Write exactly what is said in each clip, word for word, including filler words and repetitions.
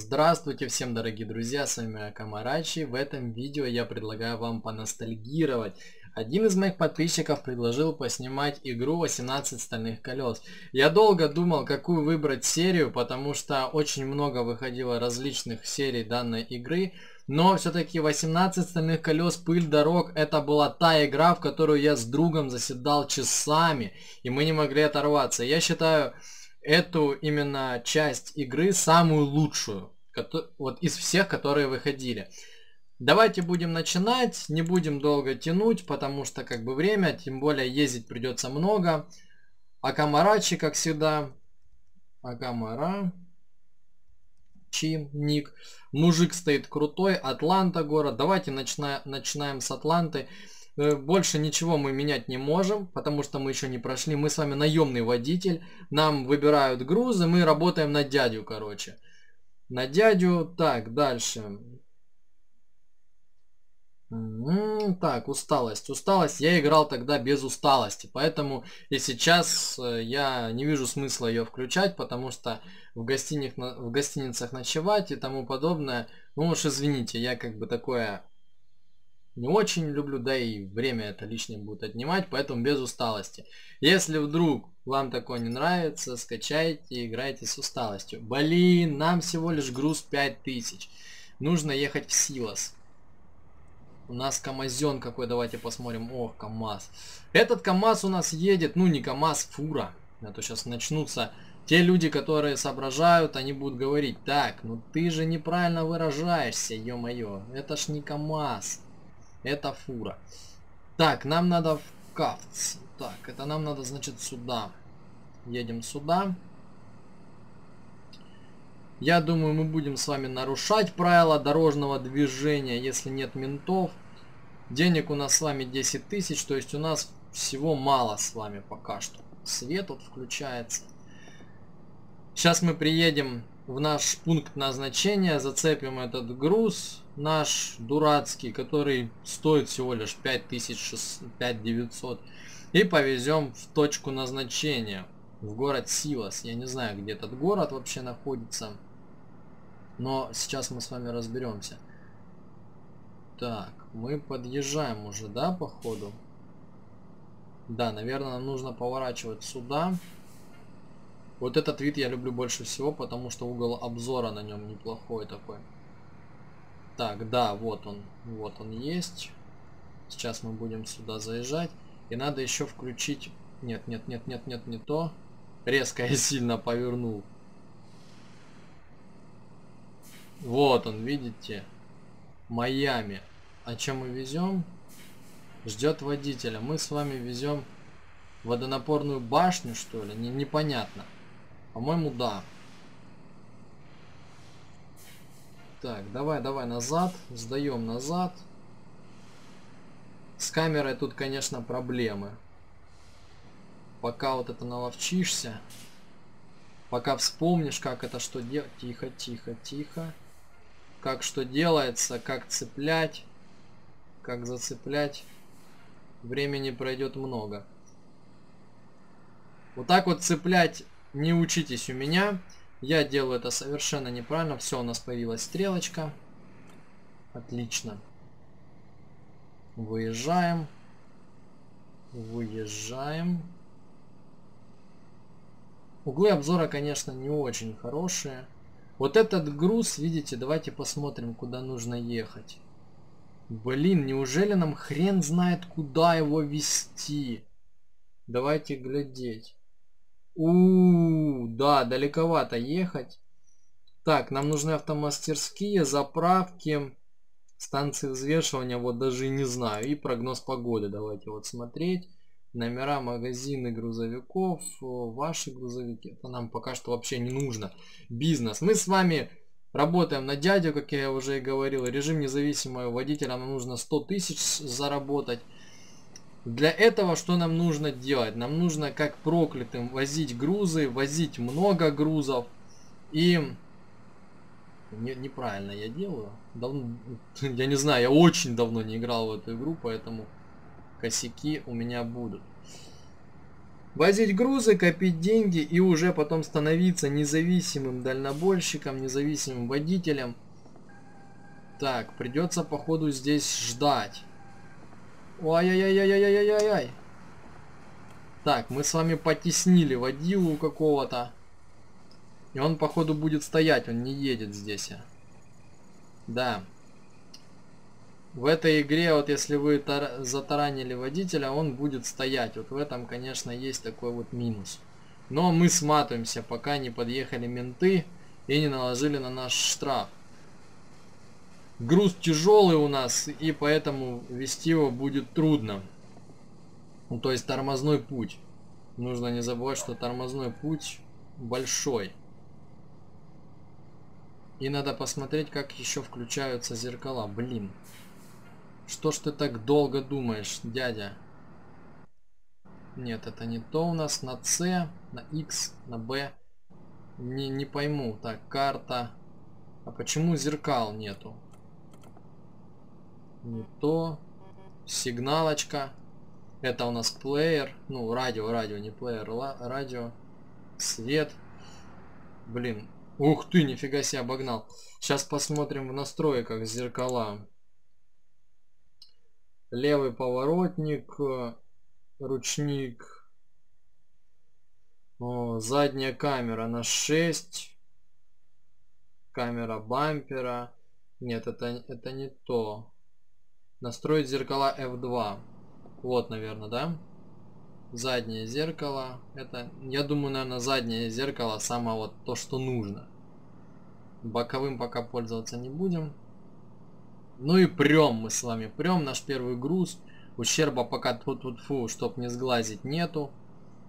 Здравствуйте всем, дорогие друзья, с вами Акамарачи. В этом видео я предлагаю вам поностальгировать. Один из моих подписчиков предложил поснимать игру восемнадцать стальных колес. Я долго думал, какую выбрать серию, потому что очень много выходило различных серий данной игры. Но все-таки восемнадцать стальных колес, пыль дорог, это была та игра, в которую я с другом заседал часами, и мы не могли оторваться. Я считаю эту именно часть игры самую лучшую, вот из всех, которые выходили. Давайте будем начинать, не будем долго тянуть, потому что как бы время, тем более ездить придется много. Акамарачи, как всегда. Акамарачи, ник. Мужик стоит крутой, Атланта город. Давайте начина- начинаем с Атланты. Больше ничего мы менять не можем, потому что мы еще не прошли. Мы с вами наемный водитель. Нам выбирают грузы, мы работаем на дядю, короче. На дядю. Так, дальше. Так, усталость. Усталость. Я играл тогда без усталости. Поэтому и сейчас я не вижу смысла ее включать, потому что в, гостиниц, в гостиницах ночевать и тому подобное. Ну уж извините, я как бы такое... не очень люблю, да и время это лишнее будет отнимать, поэтому без усталости. Если вдруг вам такое не нравится, скачайте и играйте с усталостью. Блин, нам всего лишь груз пять тысяч. Нужно ехать в Силас. У нас камазен какой, давайте посмотрим. Ох, Камаз. Этот Камаз у нас едет, ну не Камаз, фура. А то сейчас начнутся те люди, которые соображают, они будут говорить: так, ну ты же неправильно выражаешься, ё-моё, это ж не Камаз. Это фура. Так, нам надо в Кавц. Так, это нам надо, значит, сюда. Едем сюда. Я думаю, мы будем с вами нарушать правила дорожного движения, если нет ментов. Денег у нас с вами десять тысяч, то есть у нас всего мало с вами пока что. Свет тут включается. Сейчас мы приедем в наш пункт назначения, зацепим этот груз наш дурацкий, который стоит всего лишь пять тысяч девятьсот, и повезем в точку назначения, в город Силас. Я не знаю, где этот город вообще находится, но сейчас мы с вами разберемся. Так, мы подъезжаем уже, да, походу? Да, наверное, нам нужно поворачивать сюда. Вот этот вид я люблю больше всего, потому что угол обзора на нем неплохой такой. Так, да, вот он, вот он есть. Сейчас мы будем сюда заезжать. И надо еще включить... Нет, нет, нет, нет, нет, не то. Резко я сильно повернул. Вот он, видите? Майами. А чем мы везем? Ждет водителя. Мы с вами везем водонапорную башню, что ли? Не, непонятно. По-моему, да. Так, давай, давай назад. Сдаем назад. С камерой тут, конечно, проблемы. Пока вот это наловчишься. Пока вспомнишь, как это что делать. Тихо, тихо, тихо. Как что делается, как цеплять. Как зацеплять. Времени пройдет много. Вот так вот цеплять не учитесь у меня. Я делаю это совершенно неправильно. Все, у нас появилась стрелочка. Отлично. Выезжаем. Выезжаем. Углы обзора, конечно, не очень хорошие. Вот этот груз, видите, давайте посмотрим, куда нужно ехать. Блин, неужели нам хрен знает, куда его везти? Давайте глядеть. У-у-у, да, далековато ехать. Так, нам нужны автомастерские, заправки, станции взвешивания, вот даже и не знаю. И прогноз погоды, давайте вот смотреть. Номера, магазины грузовиков, ваши грузовики. Это нам пока что вообще не нужно. Бизнес. Мы с вами работаем на дядю, как я уже и говорил. Режим независимого водителя, нам нужно сто тысяч заработать. Для этого что нам нужно делать? Нам нужно как проклятым возить грузы, возить много грузов. И... Не, неправильно я делаю. Давно... Я не знаю, я очень давно не играл в эту игру, поэтому косяки у меня будут. возить грузы, копить деньги и уже потом становиться независимым дальнобойщиком, независимым водителем. Так, придется походу здесь ждать. Ой-ой-ой-ой-ой-ой-ой-ой. Так, мы с вами потеснили водилу какого-то. И он походу будет стоять, он не едет здесь. Да. В этой игре, вот если вы затаранили водителя, он будет стоять. Вот в этом, конечно, есть такой вот минус. Но мы сматываемся, пока не подъехали менты и не наложили на наш штраф. Груз тяжелый у нас, и поэтому вести его будет трудно. Ну, то есть тормозной путь. Нужно не забывать, что тормозной путь большой. И надо посмотреть, как еще включаются зеркала. Блин. Что ж ты так долго думаешь, дядя? Нет, это не то у нас. На С, на Х, на Б. Не, не пойму. Так, карта. А почему зеркал нету? Не то. Сигналочка. Это у нас плеер. Ну, радио, радио, не плеер. Радио. Свет. Блин. Ух ты, нифига себе обогнал. Сейчас посмотрим в настройках зеркала. Левый поворотник, ручник, о, задняя камера на шесть, камера бампера. Нет, это, это не то. Настроить зеркала эф два. Вот, наверное, да? Заднее зеркало. Это, я думаю, наверное, заднее зеркало самое вот то, что нужно. Боковым пока пользоваться не будем. Ну и прем мы с вами. Прем наш первый груз. Ущерба пока тьфу-тьфу-тьфу, чтоб не сглазить, нету.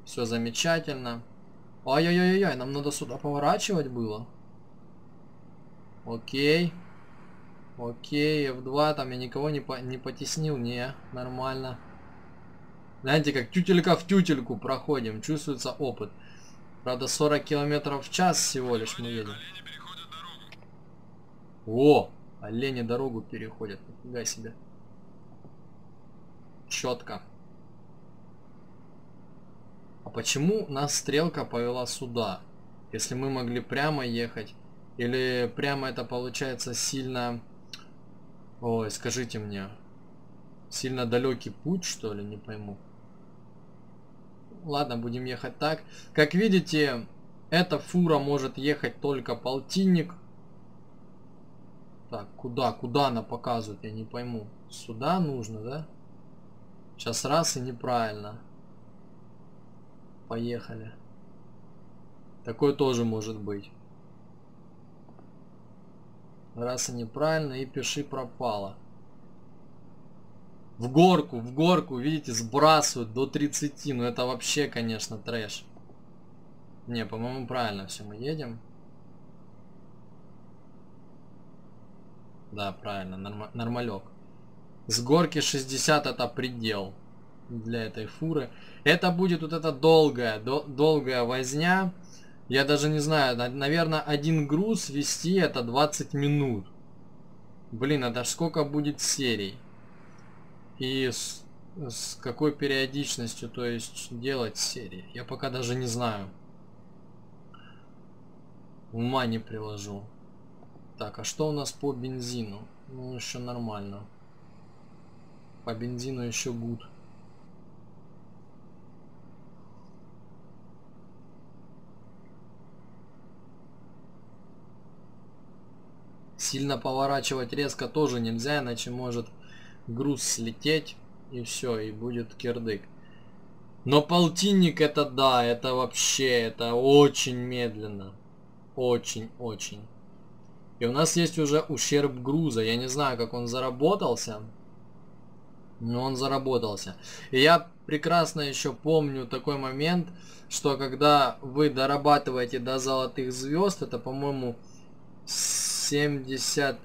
Все замечательно. Ай-яй-яй-яй, нам надо сюда поворачивать было. Окей. Окей, эф два, там я никого не, по не потеснил. Не, нормально. Знаете, как тютелька в тютельку проходим. Чувствуется опыт. Правда, сорок километров в час всего лишь мы едем. О, олени дорогу переходят. Нифига себе. Четко. А почему нас стрелка повела сюда? Если мы могли прямо ехать. Или прямо это получается сильно... Ой, скажите мне. Сильно далекий путь, что ли? Не пойму. Ладно, будем ехать так. Как видите, эта фура может ехать только полтинник. Так, куда? Куда она показывает? Я не пойму. Сюда нужно, да? Сейчас раз и неправильно. Поехали. Такое тоже может быть. Раз и неправильно, и пиши пропало. В горку, в горку, видите, сбрасывают до тридцати. Ну это вообще, конечно, трэш. Не, по-моему, правильно все, мы едем. Да, правильно, норм... нормалек. С горки шестьдесят это предел для этой фуры. Это будет вот эта долгая, до... долгая возня. Я даже не знаю, наверное, один груз вести это двадцать минут. Блин, а даже сколько будет серий? И с, с какой периодичностью, то есть, делать серии? Я пока даже не знаю. Ума не приложу. Так, а что у нас по бензину? Ну, еще нормально. По бензину еще гуд. Сильно поворачивать резко тоже нельзя, иначе может груз слететь, и все, и будет кирдык. Но полтинник это да, это вообще, это очень медленно. Очень-очень. И у нас есть уже ущерб груза. Я не знаю, как он заработался, но он заработался. И я прекрасно еще помню такой момент, что когда вы дорабатываете до золотых звезд, это, по-моему, семьдесят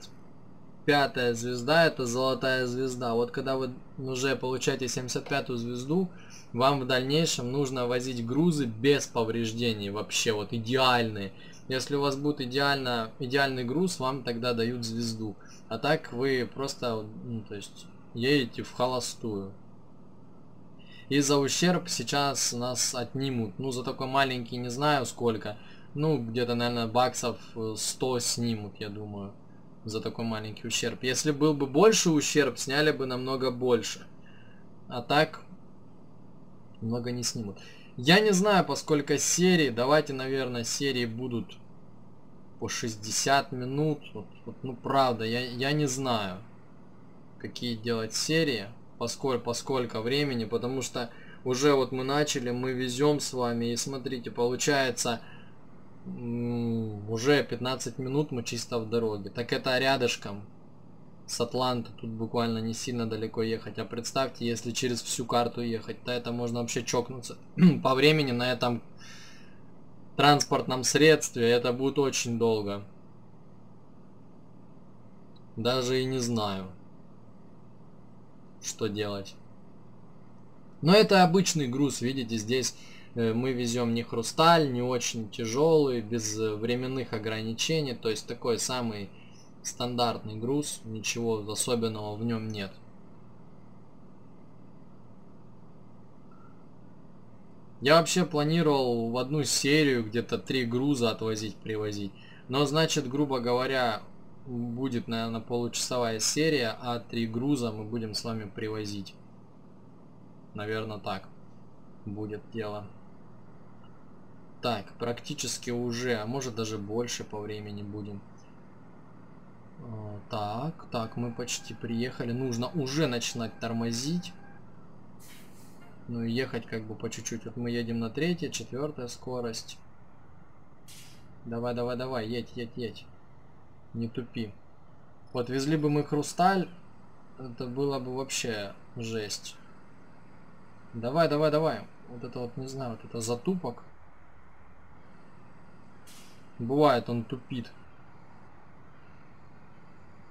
пятая звезда, это золотая звезда. Вот когда вы уже получаете семьдесят пятую звезду, вам в дальнейшем нужно возить грузы без повреждений вообще, вот идеальные. Если у вас будет идеально, идеальный груз, вам тогда дают звезду. А так вы просто, ну, то есть, едете в холостую. И за ущерб сейчас нас отнимут. Ну, за такой маленький не знаю сколько. Ну, где-то, наверное, баксов сто снимут, я думаю. За такой маленький ущерб. Если был бы больше ущерб, сняли бы намного больше. А так, много не снимут. Я не знаю, поскольку серии. Давайте, наверное, серии будут по шестьдесят минут. Вот, вот, ну, правда, я, я не знаю, какие делать серии. Поскольку, поскольку времени. Потому что уже вот мы начали, мы везем с вами. И смотрите, получается... Уже пятнадцать минут мы чисто в дороге. Так это рядышком с Атланты. Тут буквально не сильно далеко ехать. А представьте, если через всю карту ехать, то это можно вообще чокнуться. По времени на этом транспортном средстве это будет очень долго. Даже и не знаю, что делать. Но это обычный груз, видите, здесь... Мы везем не хрусталь, не очень тяжелый, без временных ограничений. То есть такой самый стандартный груз. Ничего особенного в нем нет. Я вообще планировал в одну серию где-то три груза отвозить, привозить. Но значит, грубо говоря, будет, наверное, получасовая серия, а три груза мы будем с вами привозить. Наверное, так будет дело. Так, практически уже, а может даже больше по времени будем. Так, так, мы почти приехали. Нужно уже начинать тормозить. Ну и ехать как бы по чуть-чуть. Вот мы едем на третья, четвертая скорость. Давай, давай, давай, едь, едь, едь. Не тупи. Вот везли бы мы хрусталь, это было бы вообще жесть. Давай, давай, давай. Вот это вот, не знаю, вот это затупок. Бывает, он тупит.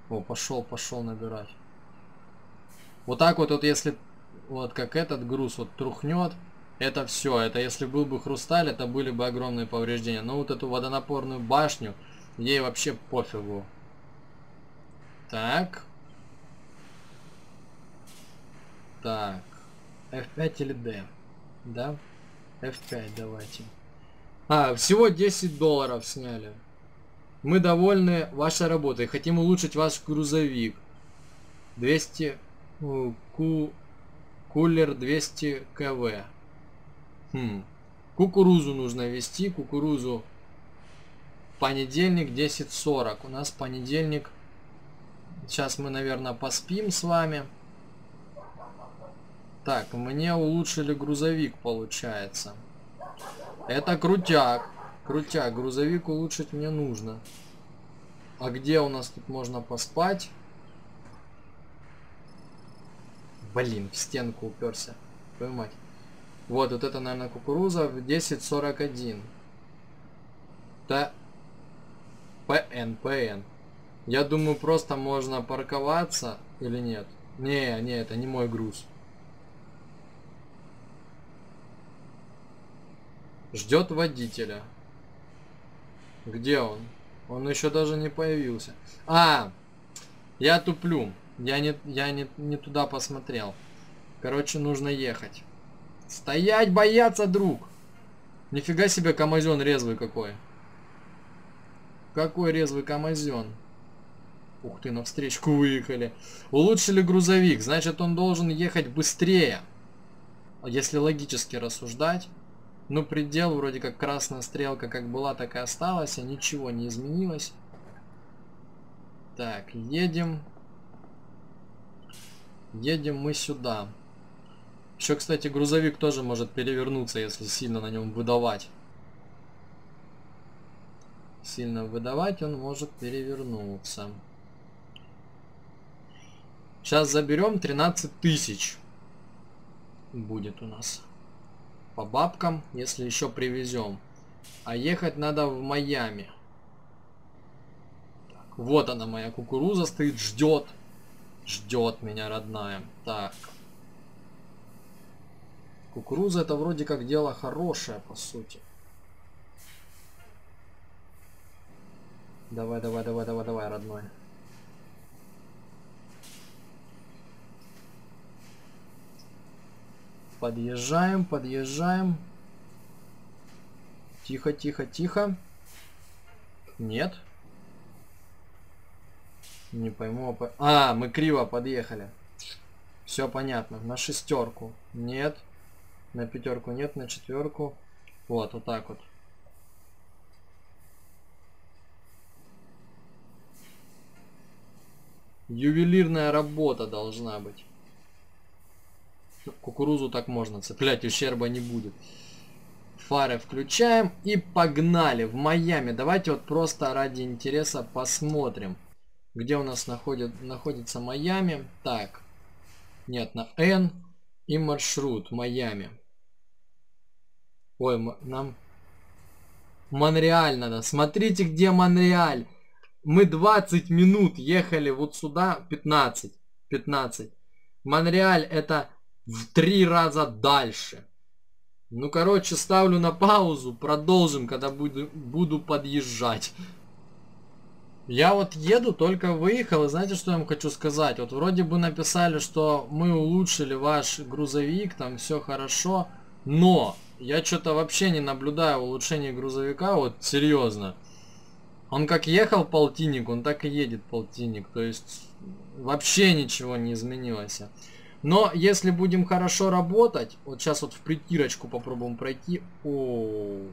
О, пошел, пошел набирать. Вот так вот, вот если вот как этот груз вот трухнет, это все. Это если был бы хрусталь, это были бы огромные повреждения. Но вот эту водонапорную башню, ей вообще пофигу. Так. Так. эф пять или D? Да? эф пять давайте. А, всего десять долларов сняли. Мы довольны вашей работой. Хотим улучшить ваш грузовик. двести... Ку... Кулер двести километров. Хм. Кукурузу нужно везти. Кукурузу. Понедельник десять сорок. У нас понедельник. Сейчас мы, наверное, поспим с вами. Так, мне улучшили грузовик, получается. Это крутяк. Крутяк, грузовик улучшить мне нужно. А где у нас тут можно поспать? Блин, в стенку уперся. Твою мать. Вот, вот это, наверное, кукуруза в десять сорок один. Да. ПН, ПН. Я думаю, просто можно парковаться или нет? Не, не, это не мой груз. Ждет водителя. Где он? Он еще даже не появился. А, я туплю. Я не, я не, не туда посмотрел. Короче, нужно ехать. Стоять бояться, друг. Нифига себе, камазен резвый какой. Какой резвый камазен. Ух ты, навстречку выехали. Улучшили грузовик. Значит, он должен ехать быстрее. Если логически рассуждать. Ну, предел вроде как красная стрелка как была, так и осталась, а ничего не изменилось. Так, едем. Едем мы сюда. Еще, кстати, грузовик тоже может перевернуться, если сильно на нем выдавать. Сильно выдавать он может перевернуться. Сейчас заберем тринадцать тысяч. Будет у нас. По бабкам, если еще привезем. А ехать надо в Майами. Так, вот она, моя кукуруза стоит, ждет. Ждет меня, родная. Так. Кукуруза это вроде как дело хорошее, по сути. Давай, давай, давай, давай, давай, родной. Подъезжаем, подъезжаем. Тихо, тихо, тихо. Нет. Не пойму. А, мы криво подъехали. Все понятно. На шестерку. Нет. На пятерку нет, на четверку. Вот, вот так вот. Ювелирная работа должна быть. Кукурузу так можно цеплять, ущерба не будет. Фары включаем и погнали в Майами. Давайте вот просто ради интереса посмотрим, где у нас находит, находится Майами. Так, нет, на Н и маршрут Майами. Ой, нам Монреаль надо. Смотрите, где Монреаль. Мы двадцать минут ехали вот сюда, пятнадцать, пятнадцать. Монреаль это в три раза дальше. Ну, короче, ставлю на паузу, продолжим, когда буду, буду подъезжать. Я вот еду, только выехал, и знаете, что я вам хочу сказать? Вот вроде бы написали, что мы улучшили ваш грузовик, там все хорошо, но я что-то вообще не наблюдаю улучшения грузовика, вот серьезно. Он как ехал полтинник, он так и едет полтинник. То есть вообще ничего не изменилось. Но если будем хорошо работать... Вот сейчас вот в притирочку попробуем пройти. О-о-о.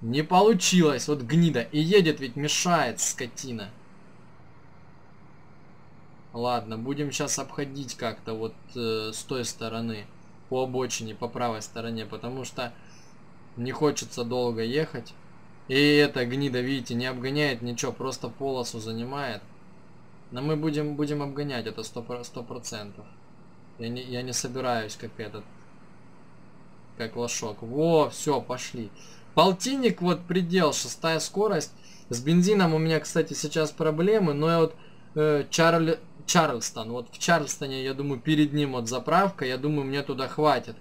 Не получилось. Вот гнида. И едет ведь, мешает скотина. Ладно, будем сейчас обходить как-то вот э, с той стороны. По обочине, по правой стороне. Потому что не хочется долго ехать. И эта гнида, видите, не обгоняет ничего, просто полосу занимает. Но мы будем, будем обгонять, это сто процентов. Я не, я не собираюсь, как этот, как лошок. Во, все, пошли. Полтинник, вот предел, шестая скорость. С бензином у меня, кстати, сейчас проблемы, но я вот э, Чарль, Чарльстон, вот в Чарльстоне, я думаю, перед ним вот заправка, я думаю, мне туда хватит,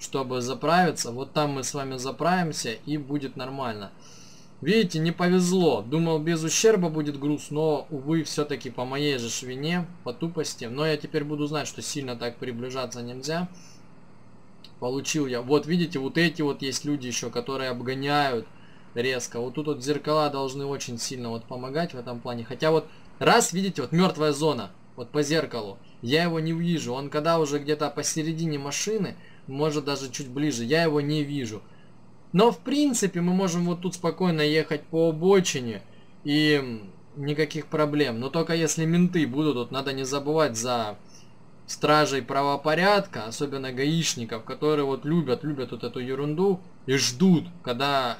чтобы заправиться. Вот там мы с вами заправимся, и будет нормально. Видите, не повезло. Думал, без ущерба будет груз, но, увы, все-таки по моей же вине, по тупости. Но я теперь буду знать, что сильно так приближаться нельзя. Получил я. Вот, видите, вот эти вот есть люди еще, которые обгоняют резко. Вот тут вот зеркала должны очень сильно вот помогать в этом плане. Хотя вот, раз, видите, вот мертвая зона, вот по зеркалу, я его не вижу. Он когда уже где-то посередине машины, может даже чуть ближе, я его не вижу. Но, в принципе, мы можем вот тут спокойно ехать по обочине, и никаких проблем. Но только если менты будут, вот надо не забывать за стражей правопорядка, особенно гаишников, которые вот любят, любят вот эту ерунду и ждут, когда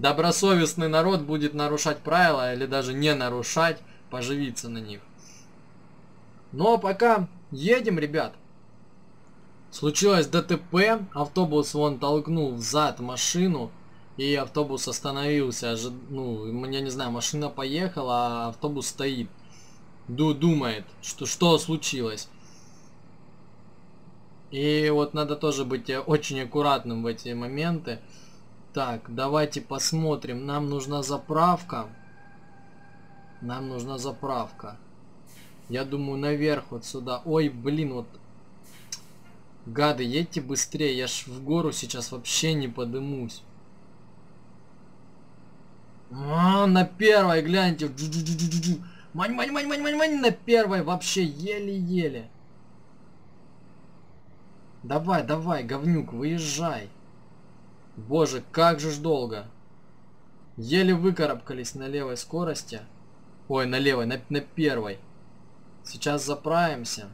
добросовестный народ будет нарушать правила или даже не нарушать, поживиться на них. Но пока едем, ребят. Случилось ДТП, автобус вон толкнул взад машину, и автобус остановился, ожи... ну, я не знаю, машина поехала, а автобус стоит, Ду думает, что, что случилось. И вот надо тоже быть очень аккуратным в эти моменты. Так, давайте посмотрим, нам нужна заправка, нам нужна заправка, я думаю, наверх вот сюда. Ой, блин, вот... Гады, едьте быстрее, я ж в гору сейчас вообще не подымусь. А, на первой, гляньте. Мань, мань, мань, мань, мань, мань, на первой вообще еле-еле. Давай, давай, говнюк, выезжай. Боже, как же ж долго. Еле выкарабкались на левой скорости. Ой, на левой, на, на первой. Сейчас заправимся.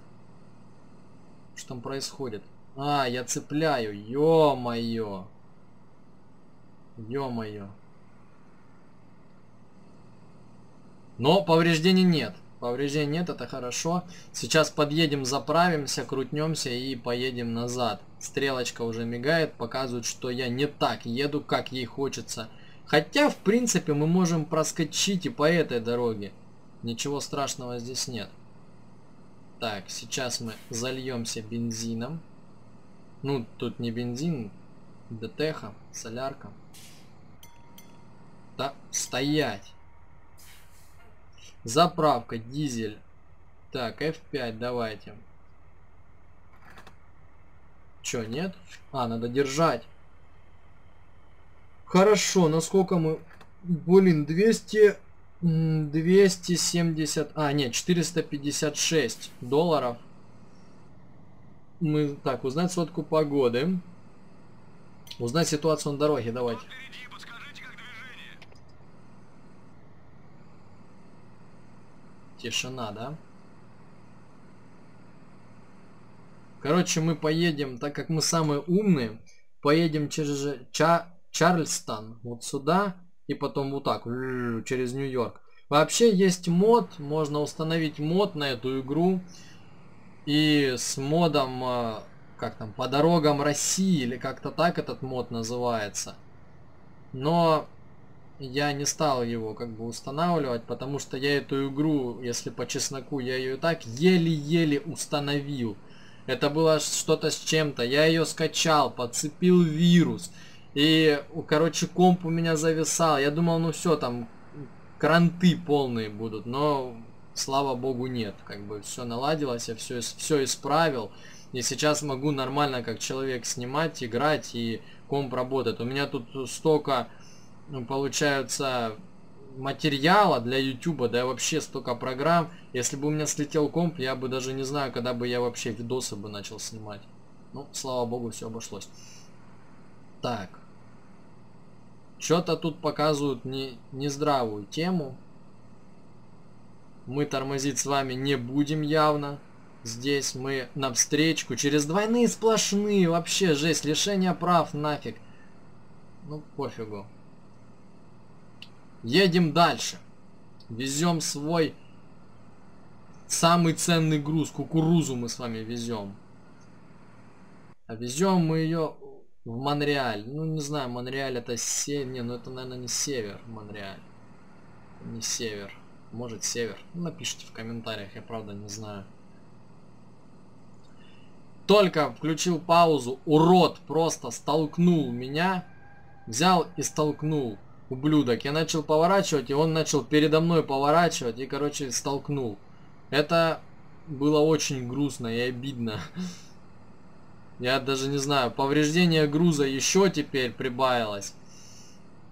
Что там происходит? А, я цепляю. Ё-моё. Ё-моё. Но повреждений нет. Повреждений нет, это хорошо. Сейчас подъедем, заправимся, крутнемся и поедем назад. Стрелочка уже мигает, показывает, что я не так еду, как ей хочется. Хотя, в принципе, мы можем проскочить и по этой дороге. Ничего страшного здесь нет. Так, сейчас мы зальемся бензином. Ну, тут не бензин, ДТХ, солярка. Так, стоять. Заправка, дизель. Так, эф пять давайте. Что, нет? А, надо держать. Хорошо, насколько мы... Блин, двести... двести семьдесят... А, нет, четыреста пятьдесят шесть долларов. Мы... Так, узнать сводку погоды. Узнать ситуацию на дороге, давайте. Тишина, да? Короче, мы поедем, так как мы самые умные, поедем через Ча Чарльстон, вот сюда, и потом вот так, через Нью-Йорк. Вообще есть мод, можно установить мод на эту игру, и с модом, как там, по дорогам России, или как-то так этот мод называется. Но... я не стал его как бы устанавливать, потому что я эту игру, если по чесноку, я ее и так еле-еле установил. Это было что-то с чем-то. Я ее скачал, подцепил вирус. И, короче, комп у меня зависал. Я думал, ну все, там кранты полные будут. Но, слава богу, нет. Как бы все наладилось, я все, все исправил. И сейчас могу нормально, как человек, снимать, играть, и комп работает. У меня тут столько... получается материала для ютуба, да вообще столько программ. Если бы у меня слетел комп, я бы даже не знаю, когда бы я вообще видосы бы начал снимать. Ну, слава богу, все обошлось. Так, что-то тут показывают не нездравую тему. Мы тормозить с вами не будем явно. Здесь мы навстречку через двойные сплошные, вообще жесть, лишение прав нафиг. Ну, пофигу. Едем дальше. Везем свой самый ценный груз. Кукурузу мы с вами везем. А везем мы ее в Монреаль. Ну, не знаю, Монреаль это север. Не, ну это, наверное, не север. Монреаль. Не север. Может, север. Ну, напишите в комментариях, я правда не знаю. Только включил паузу. Урод просто столкнул меня. Взял и столкнул. Ублюдок. Я начал поворачивать, и он начал передо мной поворачивать, и, короче, столкнул. Это было очень грустно и обидно. Я даже не знаю. Повреждение груза еще теперь прибавилось.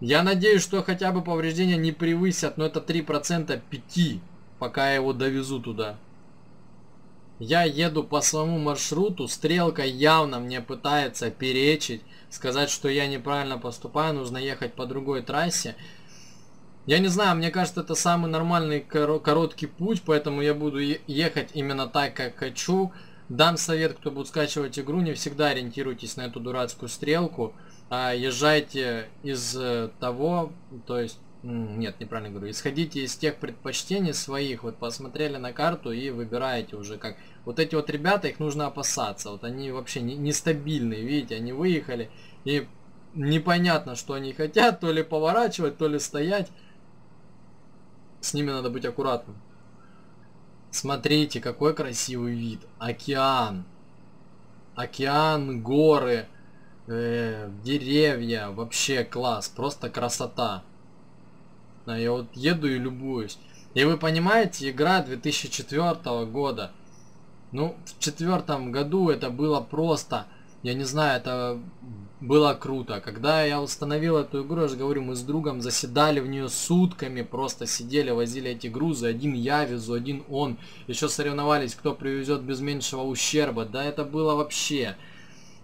Я надеюсь, что хотя бы повреждения не превысят, но это три процента пяти, пока я его довезу туда. Я еду по своему маршруту, стрелка явно мне пытается перечить, сказать, что я неправильно поступаю, нужно ехать по другой трассе. Я не знаю, мне кажется, это самый нормальный короткий путь, поэтому я буду ехать именно так, как хочу. Дам совет, кто будет скачивать игру, не всегда ориентируйтесь на эту дурацкую стрелку, а езжайте из того, то есть... Нет, неправильно говорю. Исходите из тех предпочтений своих. Вот посмотрели на карту и выбираете уже как. Вот эти вот ребята, их нужно опасаться. Вот они вообще нестабильные, видите, они выехали. И непонятно, что они хотят. То ли поворачивать, то ли стоять. С ними надо быть аккуратным. Смотрите, какой красивый вид. Океан. Океан, горы, э, деревья. Вообще класс. Просто красота. Я вот еду и любуюсь. И вы понимаете, игра две тысячи четвёртого года. Ну, в четвертом году это было просто, я не знаю, это было круто. Когда я установил эту игру, я же говорю, мы с другом заседали в нее сутками, просто сидели, возили эти грузы. Один я везу, один он. Еще соревновались, кто привезет без меньшего ущерба. Да, это было вообще...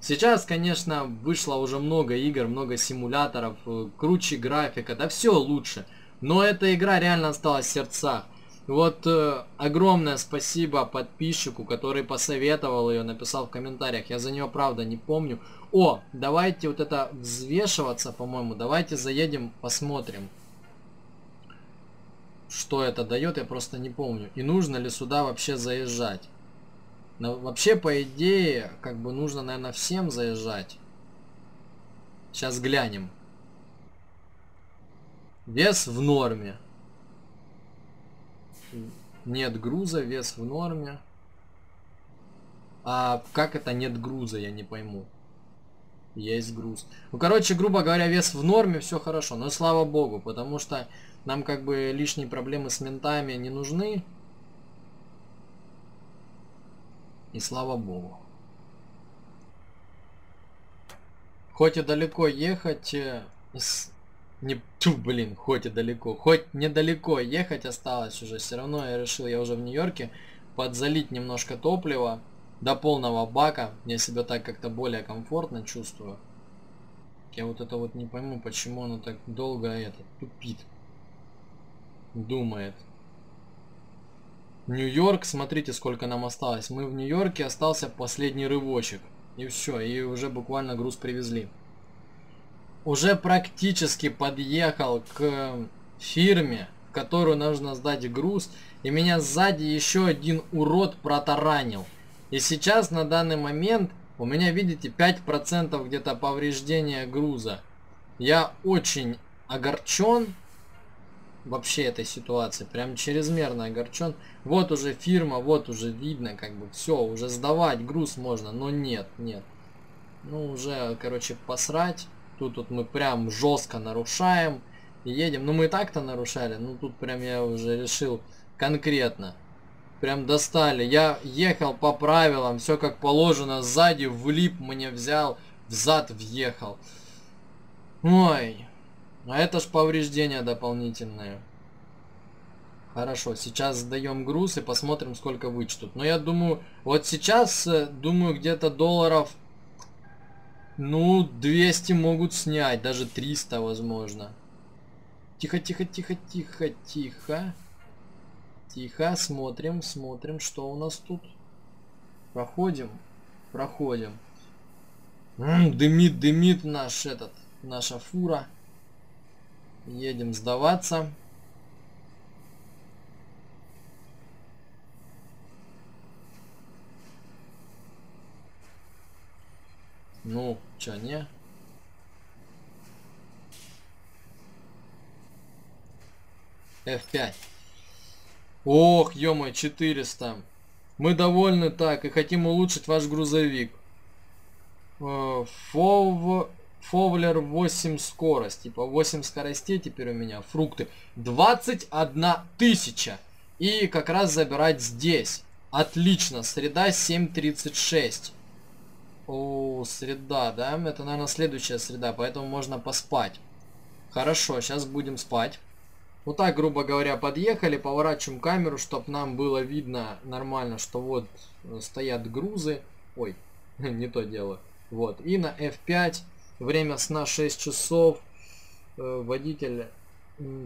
Сейчас, конечно, вышло уже много игр, много симуляторов, круче графика, да все лучше. Но эта игра реально осталась в сердцах. Вот э, огромное спасибо подписчику, который посоветовал ее, написал в комментариях. Я за нее, правда, не помню. О, давайте вот это взвешиваться, по-моему. Давайте заедем, посмотрим, что это дает, я просто не помню. И нужно ли сюда вообще заезжать. Но вообще, по идее, как бы нужно, наверное, всем заезжать. Сейчас глянем. Вес в норме. Нет груза, вес в норме. А как это нет груза, я не пойму. Есть груз. Ну, короче, грубо говоря, вес в норме, все хорошо. Но слава богу, потому что нам как бы лишние проблемы с ментами не нужны. И слава богу. Хоть и далеко ехать... С... Не... Ту, блин, хоть и далеко. Хоть недалеко ехать осталось уже. Все равно я решил, я уже в Нью-Йорке, подзалить немножко топлива до полного бака. Я себя так как-то более комфортно чувствую. Я вот это вот не пойму, почему оно так долго это тупит. Думает. Нью-Йорк, смотрите, сколько нам осталось. Мы в Нью-Йорке, остался последний рывочек. И все, и уже буквально груз привезли. Уже практически подъехал к фирме, в которую нужно сдать груз. И меня сзади еще один урод протаранил. И сейчас, на данный момент, у меня, видите, пять процентов где-то повреждения груза. Я очень огорчен вообще этой ситуации. Прям чрезмерно огорчен. Вот уже фирма, вот уже видно, как бы все, уже сдавать груз можно, но нет, нет. Ну, уже, короче, посрать. Тут вот мы прям жестко нарушаем и едем. Ну, мы и так-то нарушали, ну тут прям я уже решил конкретно. Прям достали. Я ехал по правилам, все как положено. Сзади влип мне взял, взад въехал. Ой. А это ж повреждения дополнительные. Хорошо, сейчас сдаем груз и посмотрим, сколько вычтут. Но я думаю, вот сейчас, думаю, где-то долларов... Ну, двести могут снять, даже триста, возможно. Тихо, тихо, тихо, тихо, тихо. Тихо, смотрим, смотрим, что у нас тут. Проходим, проходим. М-м, дымит, дымит наш этот, наша фура. Едем сдаваться. Ну, чё, не? эф пять. Ох, ё-моё, четыреста. Мы довольны так и хотим улучшить ваш грузовик. Фов... Фовлер восемь скорость. Типа восемь скоростей теперь у меня. Фрукты. двадцать одна тысяча. И как раз забирать здесь. Отлично. Среда семь тридцать шесть. О, среда, да? Это, наверное, следующая среда, поэтому можно поспать. Хорошо, сейчас будем спать. Вот так, грубо говоря, подъехали, поворачиваем камеру, чтобы нам было видно нормально, что вот стоят грузы. Ой, не то дело. Вот, и на эф пять, время сна шесть часов, водитель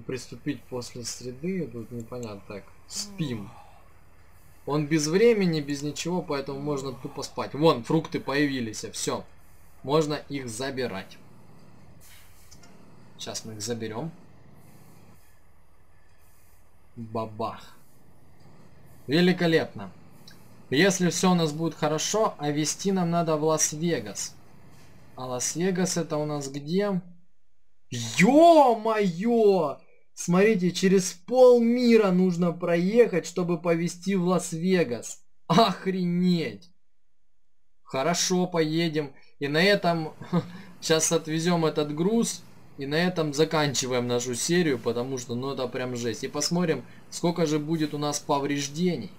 приступить после среды, тут непонятно так, спим. Он без времени, без ничего, поэтому можно тупо спать. Вон, фрукты появились, все. Можно их забирать. Сейчас мы их заберем. Бабах. Великолепно. Если все у нас будет хорошо, а везти нам надо в Лас-Вегас. А Лас-Вегас это у нас где? Ё-моё! Смотрите, через полмира нужно проехать, чтобы повезти в Лас-Вегас. Охренеть! Хорошо, поедем. И на этом сейчас отвезем этот груз. И на этом заканчиваем нашу серию, потому что, ну, это прям жесть. И посмотрим, сколько же будет у нас повреждений.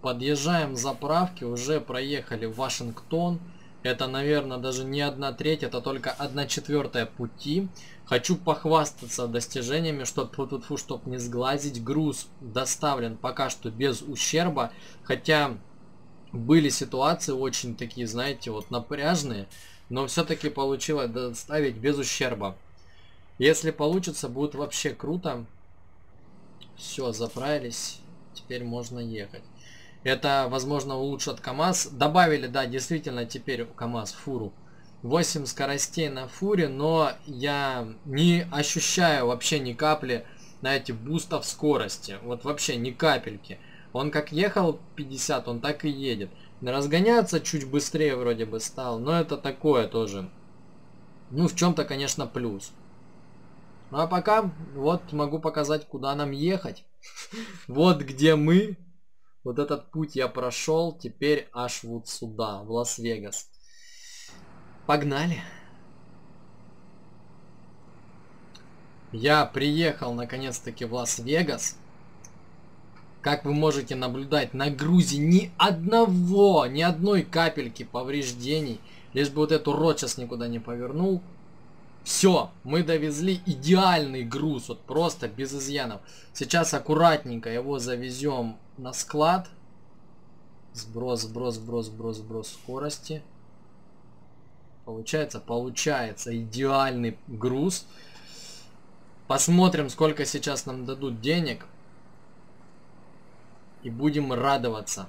Подъезжаем к заправке. Уже проехали Вашингтон. Это, наверное, даже не одна треть, это только одна четвертая пути. Хочу похвастаться достижениями, чтобы чтоб не сглазить. Груз доставлен пока что без ущерба. Хотя были ситуации очень такие, знаете, вот напряжные. Но все-таки получилось доставить без ущерба. Если получится, будет вообще круто. Все, заправились. Теперь можно ехать. Это, возможно, улучшит КамАЗ. Добавили, да, действительно, теперь КамАЗ фуру. восемь скоростей на фуре, но я не ощущаю вообще ни капли, знаете, бустов скорости. Вот вообще ни капельки. Он как ехал пятьдесят, он так и едет. Разгоняться чуть быстрее вроде бы стал, но это такое тоже. Ну, в чем-то, конечно, плюс. Ну, а пока вот могу показать, куда нам ехать. Вот где мы. Вот этот путь я прошел, теперь аж вот сюда, в Лас-Вегас. Погнали. Я приехал наконец-таки в Лас-Вегас. Как вы можете наблюдать, на грузе ни одного, ни одной капельки повреждений. Лишь бы вот эту ротчас никуда не повернул. Все, мы довезли идеальный груз, вот просто без изъянов. Сейчас аккуратненько его завезем на склад. Сброс, сброс, сброс, сброс, сброс скорости. Получается, получается идеальный груз. Посмотрим, сколько сейчас нам дадут денег. И будем радоваться.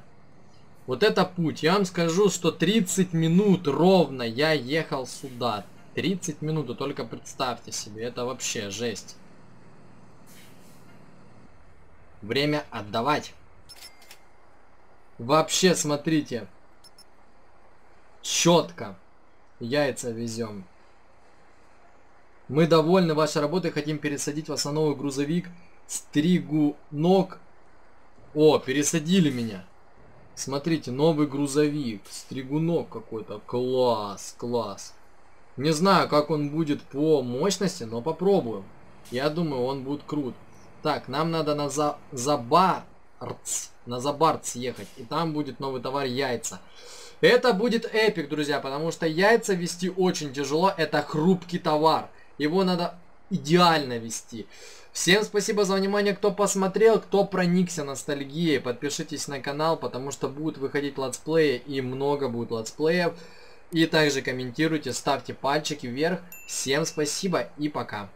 Вот это путь. Я вам скажу, что тридцать минут ровно я ехал сюда. тридцать минут, только представьте себе. Это вообще жесть. Время отдавать. Вообще, смотрите. Четко. Яйца везем. Мы довольны вашей работой. Хотим пересадить вас на новый грузовик. Стригунок. О, пересадили меня. Смотрите, новый грузовик. Стригунок какой-то. Класс, класс. Не знаю, как он будет по мощности, но попробуем. Я думаю, он будет крут. Так, нам надо на за... Забарц. На Забарц ехать. И там будет новый товар яйца. Это будет эпик, друзья, потому что яйца вести очень тяжело. Это хрупкий товар. Его надо идеально вести. Всем спасибо за внимание, кто посмотрел, кто проникся ностальгией. Подпишитесь на канал, потому что будут выходить летсплеи и много будет летсплеев. И также комментируйте, ставьте пальчики вверх. Всем спасибо и пока.